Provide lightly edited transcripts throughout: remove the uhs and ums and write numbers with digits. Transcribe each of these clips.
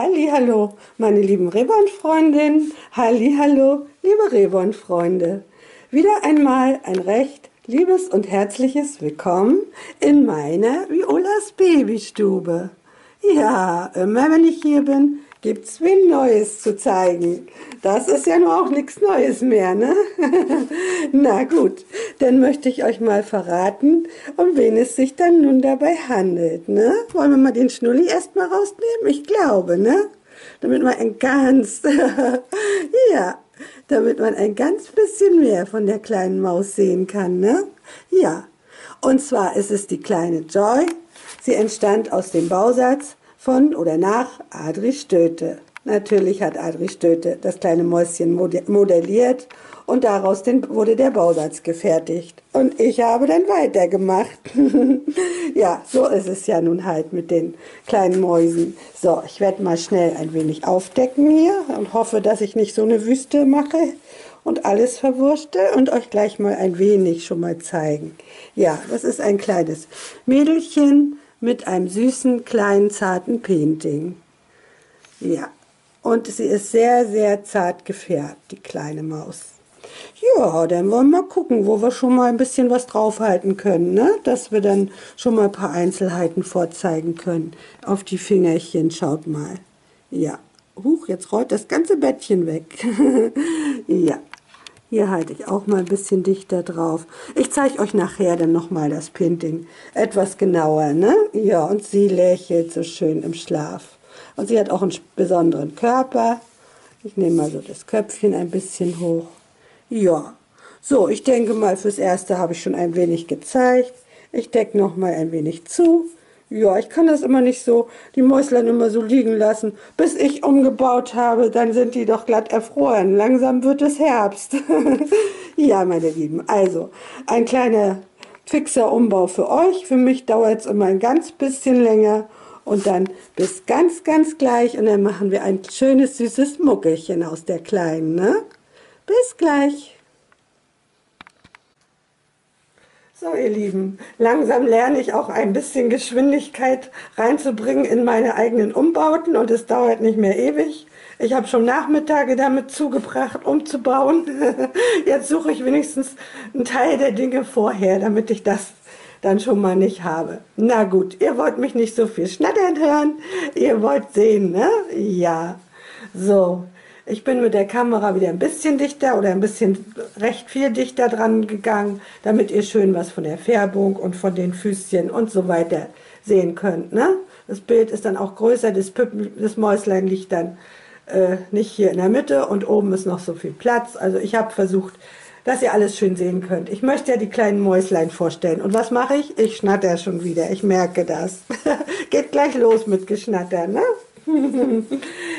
Hallihallo, meine lieben Rehborn-Freundinnen, hallihallo, liebe Rehborn-Freunde. Wieder einmal ein recht liebes und herzliches Willkommen in meiner Violas-Babystube. Ja, immer wenn ich hier bin, gibt's viel Neues zu zeigen. Das ist ja nun auch nichts Neues mehr, ne? Na gut, dann möchte ich euch mal verraten, um wen es sich dann nun dabei handelt, ne? Wollen wir mal den Schnulli erstmal rausnehmen? Ich glaube, ne? Damit man ein ganz bisschen mehr von der kleinen Maus sehen kann, ne? Ja, und zwar ist es die kleine Joy. Sie entstand aus dem Bausatz von oder nach Adrie Stöte. Natürlich hat Adrie Stöte das kleine Mäuschen modelliert und daraus wurde der Bausatz gefertigt. Und ich habe dann weitergemacht. Ja, so ist es ja nun halt mit den kleinen Mäusen. So, ich werde mal schnell ein wenig aufdecken hier und hoffe, dass ich nicht so eine Wüste mache und alles verwurschte und euch gleich mal ein wenig schon mal zeigen. Ja, das ist ein kleines Mädelchen mit einem süßen, kleinen, zarten Painting. Ja, und sie ist sehr, sehr zart gefärbt, die kleine Maus. Ja, dann wollen wir mal gucken, wo wir schon mal ein bisschen was draufhalten können, ne? Dass wir dann schon mal ein paar Einzelheiten vorzeigen können. Auf die Fingerchen, schaut mal. Ja, huch, jetzt rollt das ganze Bettchen weg. Ja, hier halte ich auch mal ein bisschen dichter drauf. Ich zeige euch nachher dann nochmal das Painting etwas genauer, ne? Ja, und sie lächelt so schön im Schlaf. Und sie hat auch einen besonderen Körper. Ich nehme mal so das Köpfchen ein bisschen hoch. Ja, so, ich denke mal, fürs Erste habe ich schon ein wenig gezeigt. Ich decke nochmal ein wenig zu. Ja, ich kann das immer nicht so, die Mäuslein immer so liegen lassen. Bis ich umgebaut habe, dann sind die doch glatt erfroren. Langsam wird es Herbst. Ja, meine Lieben, also, ein kleiner fixer Umbau für euch. Für mich dauert es immer ein ganz bisschen länger. Und dann bis ganz, ganz gleich. Und dann machen wir ein schönes, süßes Muckelchen aus der Kleinen, ne? Bis gleich. So, ihr Lieben, langsam lerne ich auch ein bisschen Geschwindigkeit reinzubringen in meine eigenen Umbauten und es dauert nicht mehr ewig. Ich habe schon Nachmittage damit zugebracht, umzubauen. Jetzt suche ich wenigstens einen Teil der Dinge vorher, damit ich das dann schon mal nicht habe. Na gut, ihr wollt mich nicht so viel schnattern hören, ihr wollt sehen, ne? Ja, so. Ich bin mit der Kamera wieder ein bisschen dichter oder ein bisschen recht viel dichter dran gegangen, damit ihr schön was von der Färbung und von den Füßchen und so weiter sehen könnt, ne? Das Bild ist dann auch größer, das Mäuslein liegt dann nicht hier in der Mitte und oben ist noch so viel Platz. Also ich habe versucht, dass ihr alles schön sehen könnt. Ich möchte ja die kleinen Mäuslein vorstellen. Und was mache ich? Ich schnatter schon wieder, ich merke das. Geht gleich los mit Geschnatter, ne?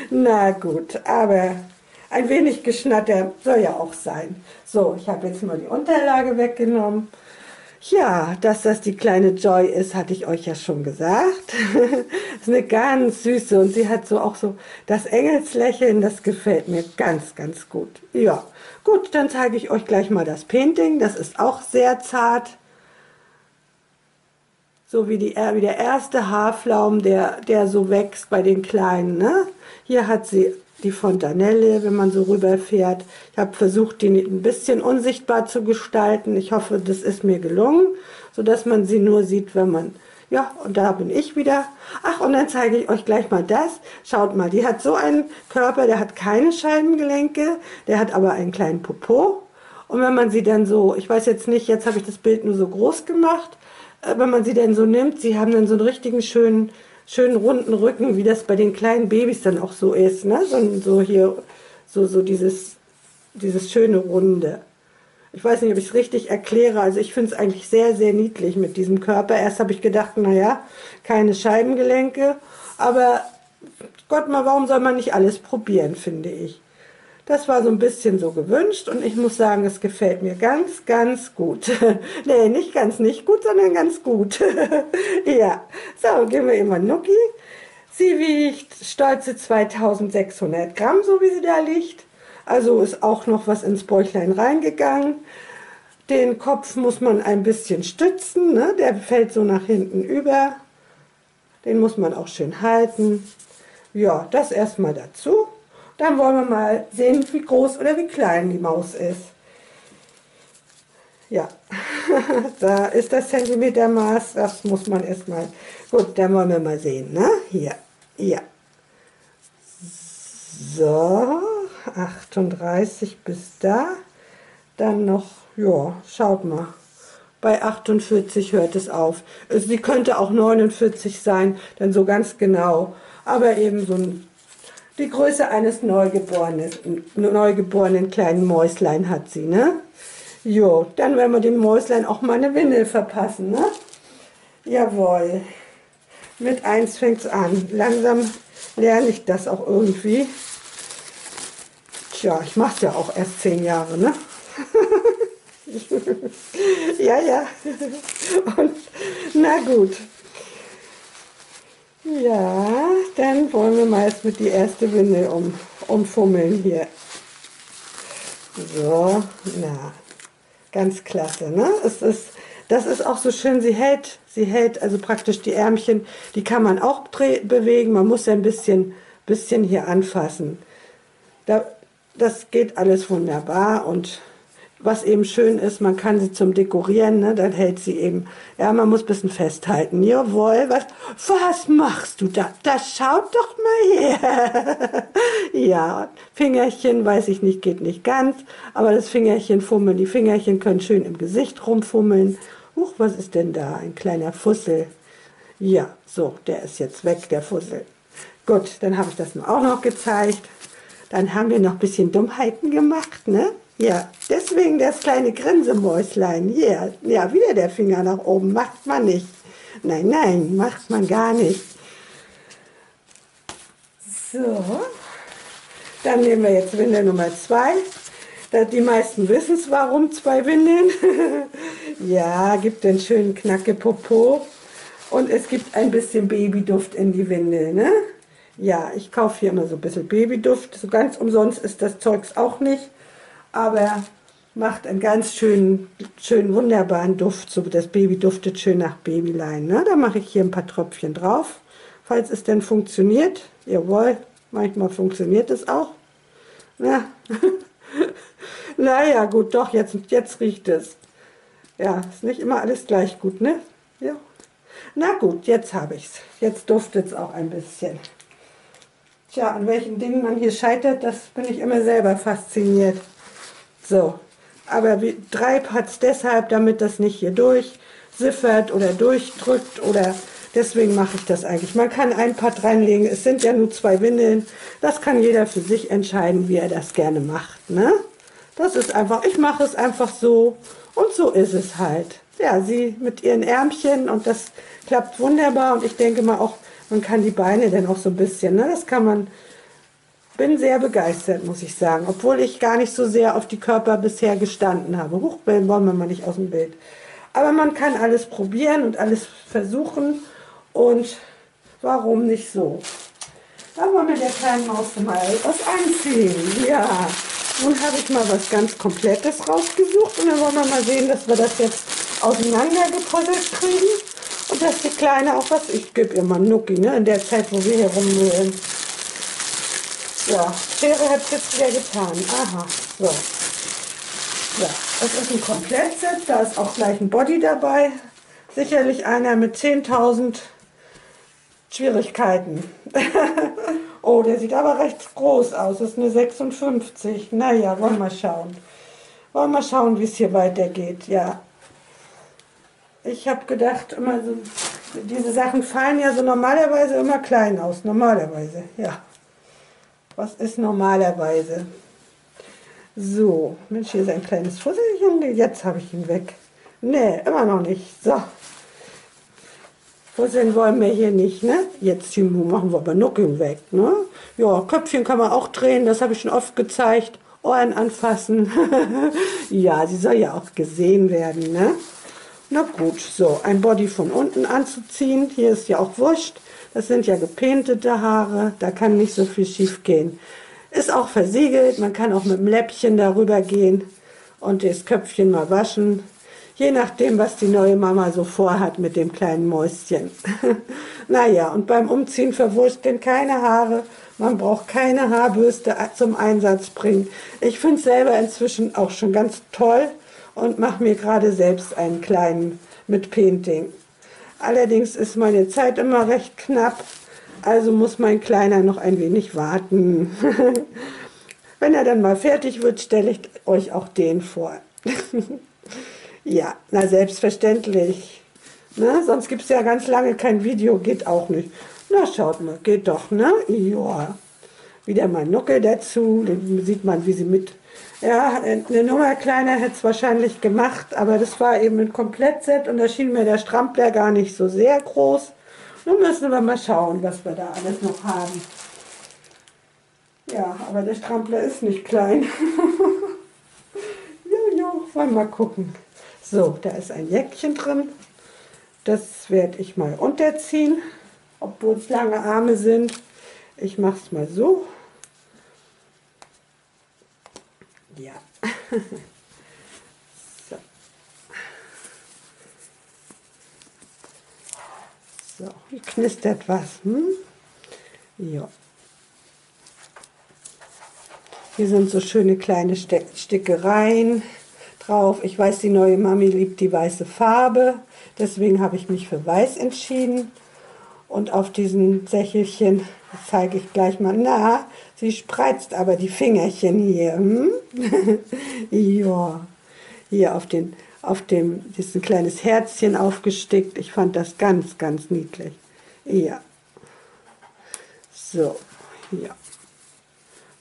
Na gut, aber ein wenig Geschnatter soll ja auch sein. So, ich habe jetzt mal die Unterlage weggenommen. Ja, dass das die kleine Joy ist, hatte ich euch ja schon gesagt. Ist eine ganz süße und sie hat so auch so das Engelslächeln, das gefällt mir ganz, ganz gut. Ja, gut, dann zeige ich euch gleich mal das Painting. Das ist auch sehr zart. So wie der erste Haarflaum, der so wächst bei den Kleinen, ne? Hier hat sie die Fontanelle, wenn man so rüberfährt. Ich habe versucht, die ein bisschen unsichtbar zu gestalten. Ich hoffe, das ist mir gelungen, sodass man sie nur sieht, wenn man... Ja, und da bin ich wieder. Ach, und dann zeige ich euch gleich mal das. Schaut mal, die hat so einen Körper, der hat keine Scheibengelenke, der hat aber einen kleinen Popo. Und wenn man sie dann so... Ich weiß jetzt nicht, jetzt habe ich das Bild nur so groß gemacht... Wenn man sie denn so nimmt, sie haben dann so einen richtigen schönen runden Rücken, wie das bei den kleinen Babys dann auch so ist, ne? So hier, so dieses schöne Runde. Ich weiß nicht, ob ich es richtig erkläre, also ich finde es eigentlich sehr, sehr niedlich mit diesem Körper. Erst habe ich gedacht, naja, keine Scheibengelenke, aber Gott mal, warum soll man nicht alles probieren, finde ich. Das war so ein bisschen so gewünscht und ich muss sagen, es gefällt mir ganz, ganz gut. Nee, nicht ganz nicht gut, sondern ganz gut. Ja, so, gehen wir immer Nucki. Sie wiegt stolze 2600 Gramm, so wie sie da liegt. Also ist auch noch was ins Bäuchlein reingegangen. Den Kopf muss man ein bisschen stützen, ne? Der fällt so nach hinten über. Den muss man auch schön halten. Ja, das erstmal dazu. Dann wollen wir mal sehen, wie groß oder wie klein die Maus ist. Ja, da ist das Zentimetermaß, das muss man erstmal, gut, dann wollen wir mal sehen, ne? Hier, ja. So, 38 bis da, dann noch, ja, schaut mal, bei 48 hört es auf. Also sie könnte auch 49 sein, dann so ganz genau, aber eben so die Größe eines neugeborenen kleinen Mäuslein hat sie, ne? Jo, dann werden wir dem Mäuslein auch mal eine Windel verpassen, ne? Jawohl. Mit 1 fängt's an. Langsam lerne ich das auch irgendwie. Tja, ich mach's ja auch erst 10 Jahre, ne? Ja, ja. Und, na gut. Ja, dann wollen wir mal jetzt mit die erste Windel umfummeln hier. So, na. Ganz klasse, ne? Das ist auch so schön, sie hält also praktisch die Ärmchen, die kann man auch bewegen, man muss ja ein bisschen hier anfassen. Das geht alles wunderbar und was eben schön ist, man kann sie zum Dekorieren, ne? Dann hält sie eben, ja, man muss ein bisschen festhalten. Jawohl, was machst du da? Das schaut doch mal her. Ja, Fingerchen, weiß ich nicht, geht nicht ganz, aber das Fingerchen fummeln, die Fingerchen können schön im Gesicht rumfummeln. Huch, was ist denn da? Ein kleiner Fussel. Ja, so, der ist jetzt weg, der Fussel. Gut, dann habe ich das mir auch noch gezeigt. Dann haben wir noch ein bisschen Dummheiten gemacht, ne? Ja, deswegen das kleine Grinsemäuslein. Yeah. Ja, wieder der Finger nach oben. Macht man nicht. Nein, nein, macht man gar nicht. So, dann nehmen wir jetzt Windel Nummer 2. Die meisten wissen es, warum 2 Windeln. Ja, gibt den schönen Knacke-Popo. Und es gibt ein bisschen Babyduft in die Windel, ne? Ja, ich kaufe hier immer so ein bisschen Babyduft. So ganz umsonst ist das Zeugs auch nicht. Aber macht einen ganz schönen wunderbaren Duft. So, das Baby duftet schön nach Babylein. Ne? Da mache ich hier ein paar Tröpfchen drauf, falls es denn funktioniert. Jawohl, manchmal funktioniert es auch. Na. Naja, gut, doch, jetzt riecht es. Ja, ist nicht immer alles gleich gut, ne? Ja. Na gut, jetzt habe ich es. Jetzt duftet es auch ein bisschen. Tja, an welchen Dingen man hier scheitert, das bin ich immer selber fasziniert. So, aber wie Treib hat es deshalb, damit das nicht hier durchsiffert oder durchdrückt oder deswegen mache ich das eigentlich. Man kann ein Part reinlegen, es sind ja nur 2 Windeln, das kann jeder für sich entscheiden, wie er das gerne macht, ne? Das ist einfach, ich mache es einfach so und so ist es halt. Ja, sie mit ihren Ärmchen und das klappt wunderbar und ich denke mal auch, man kann die Beine dann auch so ein bisschen, ne? Das kann man... Bin sehr begeistert, muss ich sagen, obwohl ich gar nicht so sehr auf die Körper bisher gestanden habe. Huch, wollen wir mal nicht aus dem Bild. Aber man kann alles probieren und alles versuchen und warum nicht so? Dann wollen wir der kleinen Maus mal was anziehen. Ja, nun habe ich mal was ganz Komplettes rausgesucht und dann wollen wir mal sehen, dass wir das jetzt auseinandergepuzzelt kriegen und dass die Kleine auch was... Ich gebe ihr mal einen Nucki, ne, in der Zeit, wo wir hier rumwühlen. Ja, Schere hat es jetzt wieder getan. Aha, so. Ja, das ist ein Komplettset, da ist auch gleich ein Body dabei. Sicherlich einer mit 10.000 Schwierigkeiten. Oh, der sieht aber recht groß aus, das ist eine 56. Naja, wollen wir mal schauen. Wollen wir mal schauen, wie es hier weitergeht, ja. Ich habe gedacht, immer so, diese Sachen fallen ja so normalerweise immer klein aus, normalerweise, ja. Was ist normalerweise? So, Mensch, hier ist ein kleines Fusselchen. Jetzt habe ich ihn weg. Nee, immer noch nicht. So. Fusseln wollen wir hier nicht, ne? Jetzt machen wir aber Nuckeln weg, ne? Ja, Köpfchen kann man auch drehen. Das habe ich schon oft gezeigt. Ohren anfassen. Ja, sie soll ja auch gesehen werden, ne? Na gut, so. Ein Body von unten anzuziehen. Hier ist ja auch wurscht. Das sind ja gepintete Haare, da kann nicht so viel schief gehen. Ist auch versiegelt, man kann auch mit dem Läppchen darüber gehen und das Köpfchen mal waschen. Je nachdem, was die neue Mama so vorhat mit dem kleinen Mäuschen. Naja, und beim Umziehen verwursteln keine Haare. Man braucht keine Haarbürste zum Einsatz bringen. Ich finde es selber inzwischen auch schon ganz toll und mache mir gerade selbst einen kleinen mit Painting. Allerdings ist meine Zeit immer recht knapp, also muss mein Kleiner noch ein wenig warten. Wenn er dann mal fertig wird, stelle ich euch auch den vor. Ja, na selbstverständlich. Na, sonst gibt es ja ganz lange kein Video, geht auch nicht. Na schaut mal, geht doch, ne? Ja. Wieder mal Nuckel dazu, dann sieht man, wie sie mit... Ja, eine Nummer kleiner hätte es wahrscheinlich gemacht, aber das war eben ein Komplettset und da schien mir der Strampler gar nicht so sehr groß. Nun müssen wir mal schauen, was wir da alles noch haben. Ja, aber der Strampler ist nicht klein. Ja, wollen wir mal gucken. So, da ist ein Jäckchen drin. Das werde ich mal unterziehen, obwohl es lange Arme sind. Ich mache es mal so. Ja. So. So, hier knistert was. Hm? Ja. Hier sind so schöne kleine Stickereien drauf. Ich weiß, die neue Mami liebt die weiße Farbe. Deswegen habe ich mich für weiß entschieden. Und auf diesen Sächelchen zeige ich gleich mal. Na, sie spreizt aber die Fingerchen hier. Hm? Ja, hier auf dem ist ein kleines Herzchen aufgestickt. Ich fand das ganz, ganz niedlich. Ja. So, ja.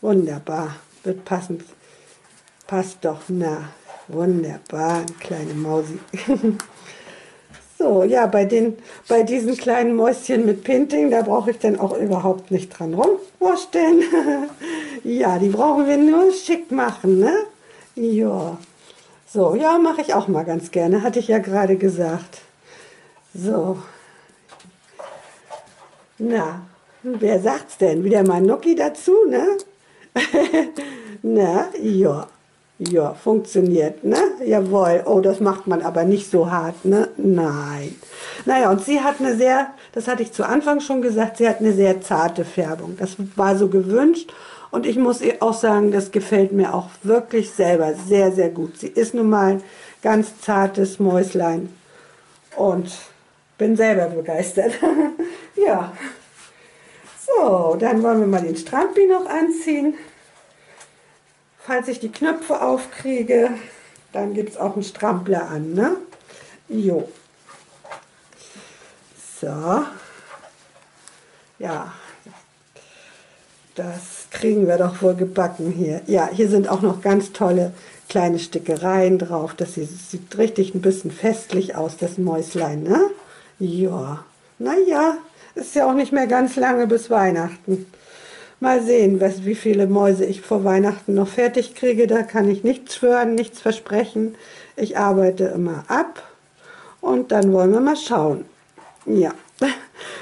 Wunderbar. Wird passend. Passt doch, na. Wunderbar, kleine Mausi. So, ja, bei diesen kleinen Mäuschen mit Painting, da brauche ich dann auch überhaupt nicht dran rumwurschteln. Ja, die brauchen wir nur schick machen, ne? Ja. So, ja, mache ich auch mal ganz gerne, hatte ich ja gerade gesagt. So. Na, wer sagt's denn? Wieder mal Nucki dazu, ne? Na, ja. Ja, funktioniert, ne? Jawohl. Oh, das macht man aber nicht so hart, ne? Nein. Naja, und sie hat eine sehr, das hatte ich zu Anfang schon gesagt, sie hat eine sehr zarte Färbung. Das war so gewünscht und ich muss ihr auch sagen, das gefällt mir auch wirklich selber sehr, sehr gut. Sie ist nun mal ein ganz zartes Mäuslein und bin selber begeistert. Ja. So, dann wollen wir mal den Strampi noch anziehen. Falls ich die Knöpfe aufkriege, dann gibt es auch einen Strampler an, ne? Jo. So. Ja. Das kriegen wir doch wohl gebacken hier. Ja, hier sind auch noch ganz tolle kleine Stickereien drauf. Das sieht richtig ein bisschen festlich aus, das Mäuslein, ne? Ja. Naja, ist ja auch nicht mehr ganz lange bis Weihnachten. Mal sehen, wie viele Mäuse ich vor Weihnachten noch fertig kriege. Da kann ich nichts schwören, nichts versprechen. Ich arbeite immer ab und dann wollen wir mal schauen. Ja,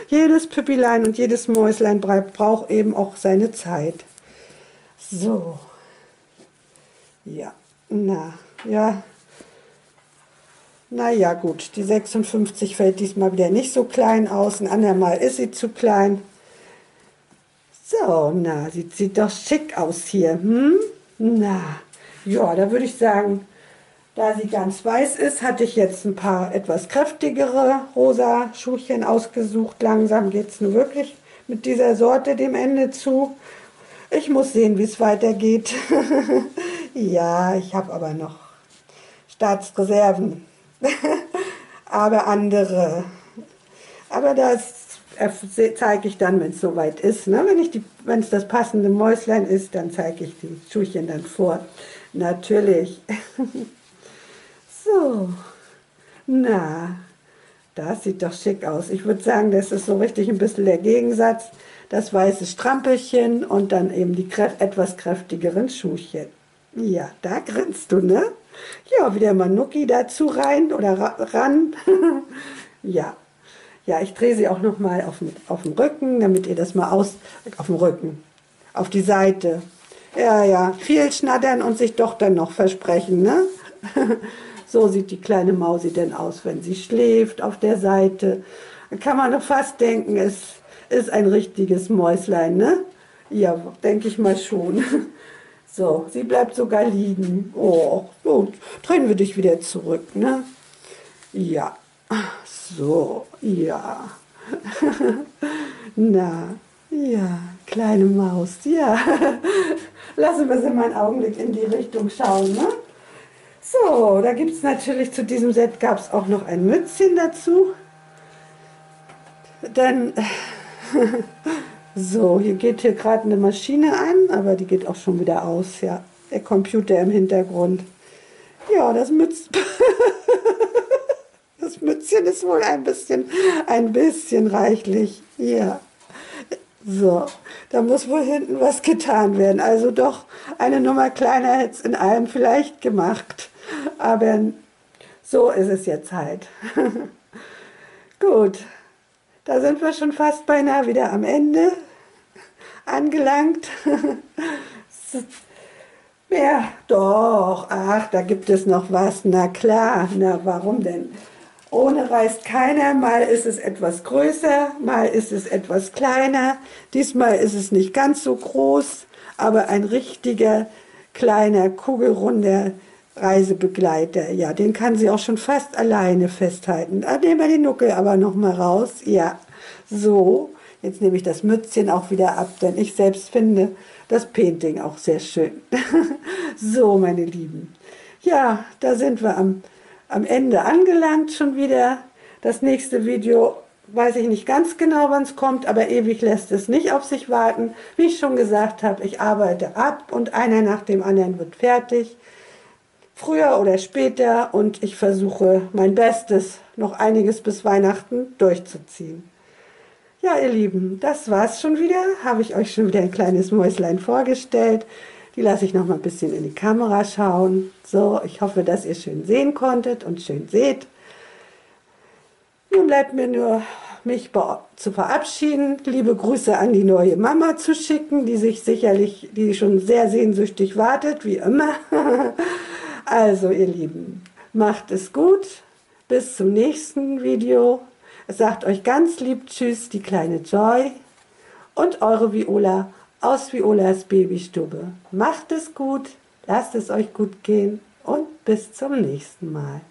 jedes Püppilein und jedes Mäuslein braucht eben auch seine Zeit. So. Ja, na, ja. Naja, gut, die 56 fällt diesmal wieder nicht so klein aus. Ein andermal ist sie zu klein. So, na, sieht doch schick aus hier, hm? Na, ja, da würde ich sagen, da sie ganz weiß ist, hatte ich jetzt ein paar etwas kräftigere rosa Schuhchen ausgesucht. Langsam geht es nun wirklich mit dieser Sorte dem Ende zu. Ich muss sehen, wie es weitergeht. Ja, ich habe aber noch Staatsreserven, aber andere. Aber das zeige ich dann, wenn es soweit ist. Ne? Wenn es das passende Mäuslein ist, dann zeige ich die Schuhchen dann vor. Natürlich. So. Na, das sieht doch schick aus. Ich würde sagen, das ist so richtig ein bisschen der Gegensatz. Das weiße Strampelchen und dann eben die etwas kräftigeren Schuhchen. Ja, da grinst du, ne? Ja, wieder mal Nucki dazu rein oder ran. Ja. Ja, ich drehe sie auch nochmal auf den Rücken, damit ihr das mal auf den Rücken, auf die Seite. Ja, ja, viel schnattern und sich doch dann noch versprechen, ne? So sieht die kleine Mausi denn aus, wenn sie schläft auf der Seite. Da kann man doch fast denken, es ist ein richtiges Mäuslein, ne? Ja, denke ich mal schon. So, sie bleibt sogar liegen. Oh, so, drehen wir dich wieder zurück, ne? Ja, so, ja. Na, ja, kleine Maus, ja. Lassen wir sie mal einen Augenblick in die Richtung schauen, ne? So, da gibt es natürlich zu diesem Set gab es auch noch ein Mützchen dazu. Denn, so, hier geht hier gerade eine Maschine an, aber die geht auch schon wieder aus, ja. Der Computer im Hintergrund. Ja, das Mützchen ist wohl ein bisschen reichlich, ja. So, da muss wohl hinten was getan werden. Also doch eine Nummer kleiner hätte es in allem vielleicht gemacht. Aber so ist es jetzt halt. Gut, da sind wir schon fast beinahe wieder am Ende angelangt. Ja, doch, ach, da gibt es noch was. Na klar, na warum denn? Ohne reist keiner, mal ist es etwas größer, mal ist es etwas kleiner. Diesmal ist es nicht ganz so groß, aber ein richtiger, kleiner, kugelrunder Reisebegleiter. Ja, den kann sie auch schon fast alleine festhalten. Da nehmen wir den Nuckel aber nochmal raus. Ja, so. Jetzt nehme ich das Mützchen auch wieder ab, denn ich selbst finde das Painting auch sehr schön. So, meine Lieben. Ja, da sind wir am Ende angelangt schon wieder. Das nächste Video weiß ich nicht ganz genau, wann es kommt, aber ewig lässt es nicht auf sich warten. Wie ich schon gesagt habe, ich arbeite ab und einer nach dem anderen wird fertig. Früher oder später, und ich versuche mein Bestes, noch einiges bis Weihnachten durchzuziehen. Ja, ihr Lieben, das war's schon wieder. Habe ich euch schon wieder ein kleines Mäuslein vorgestellt. Die lasse ich noch mal ein bisschen in die Kamera schauen. So, ich hoffe, dass ihr schön sehen konntet und schön seht. Nun bleibt mir nur, mich zu verabschieden. Liebe Grüße an die neue Mama zu schicken, die schon sehr sehnsüchtig wartet, wie immer. Also, ihr Lieben, macht es gut. Bis zum nächsten Video. Es sagt euch ganz lieb Tschüss, die kleine Joy und eure Viola aus Violas Babystube. Macht es gut, lasst es euch gut gehen und bis zum nächsten Mal.